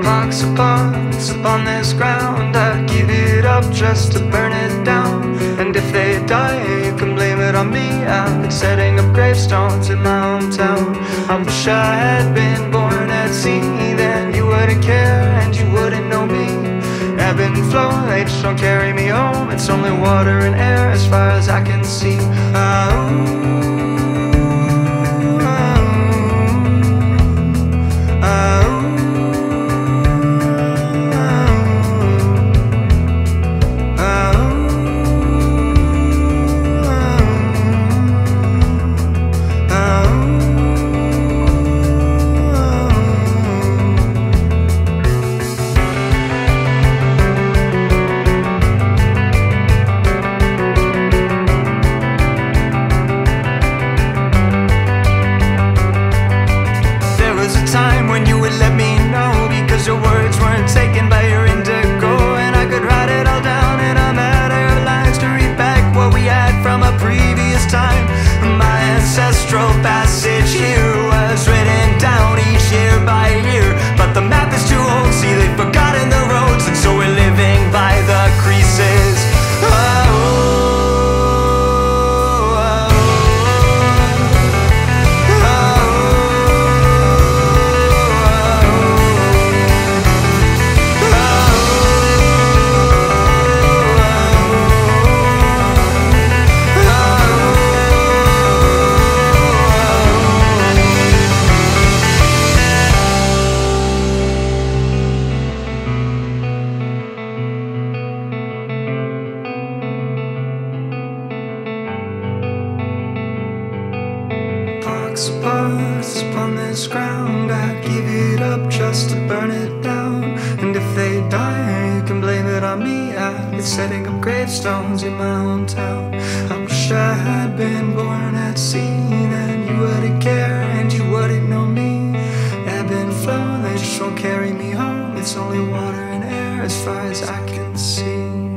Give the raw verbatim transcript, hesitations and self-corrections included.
Pox upon, upon this ground, I'd give it up just to burn it down. And if they die, you can blame it on me. I've been setting up gravestones in my hometown. I wish I had been born at sea, then you wouldn't care and you wouldn't know me. Ebb and flow, they just don't carry me home. It's only water and air as far as I can see. Oh, passage here was written down each year by year, but the map is too old, see they've forgotten the roads, and so we're living by the creases. Oh, pox upon this ground, I'd give it up just to burn it down. And if they die, you can blame it on me. I've been setting up gravestones in my hometown. I wish I had been born at sea, then you wouldn't care and you wouldn't know me. Ebb and flow, they just won't carry me home. It's only water and air as far as I can see.